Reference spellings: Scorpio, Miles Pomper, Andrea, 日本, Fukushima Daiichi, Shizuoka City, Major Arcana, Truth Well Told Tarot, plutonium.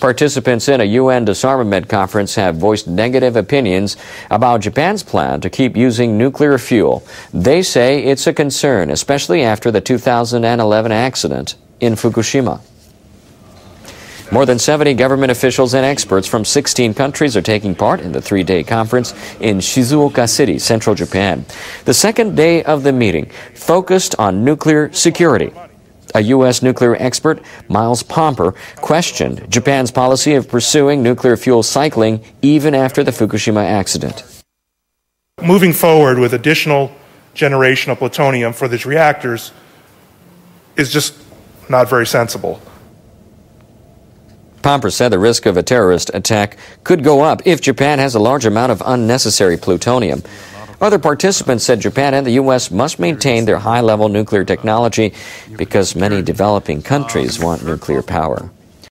Participants in a UN disarmament conference have voiced negative opinions about Japan's plan to keep using nuclear fuel. They say it's a concern, especially after the 2011 accident in Fukushima. More than 70 government officials and experts from 16 countries are taking part in the three-day conference in Shizuoka City, central Japan. The second day of the meeting focused on nuclear security. A U.S. nuclear expert, Miles Pomper, questioned Japan's policy of pursuing nuclear fuel cycling even after the Fukushima accident. Moving forward with additional generation of plutonium for these reactors is just not very sensible. Pomper said the risk of a terrorist attack could go up if Japan has a large amount of unnecessary plutonium. Other participants said Japan and the U.S. must maintain their high-level nuclear technology because many developing countries want nuclear power.